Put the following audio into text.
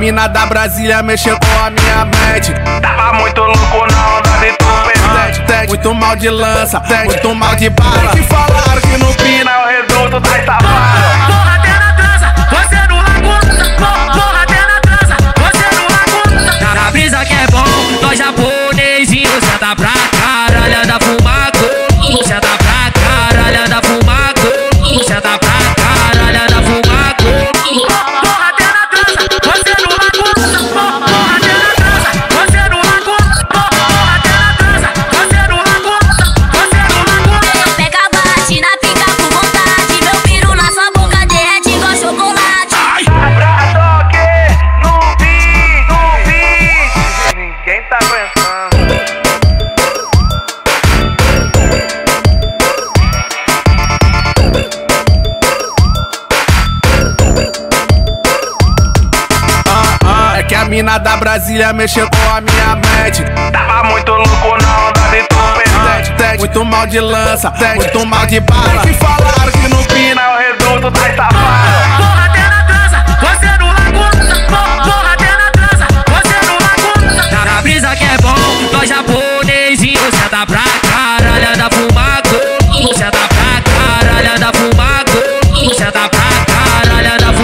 mina da Brasília mexeu com a minha mente. Tava muito louco na onda de tudo. Muito mal de lança, muito mal de bala. Que falaram que no final redondo tá safado. A mina da Brasília mexeu com a minha mente. Tava muito louco na onda de tudo. Muito mal de lança, muito mal de bala. Que falaram que no final redondo tá safado. Porra até na trança, você não aguenta. Porra até na trança, você não aguenta. Tá na brisa que é bom, nós japonesinho. Cê tá pra caralho da fumado. Cê tá pra caralho da fumado. Cê tá pra caralho da fumado.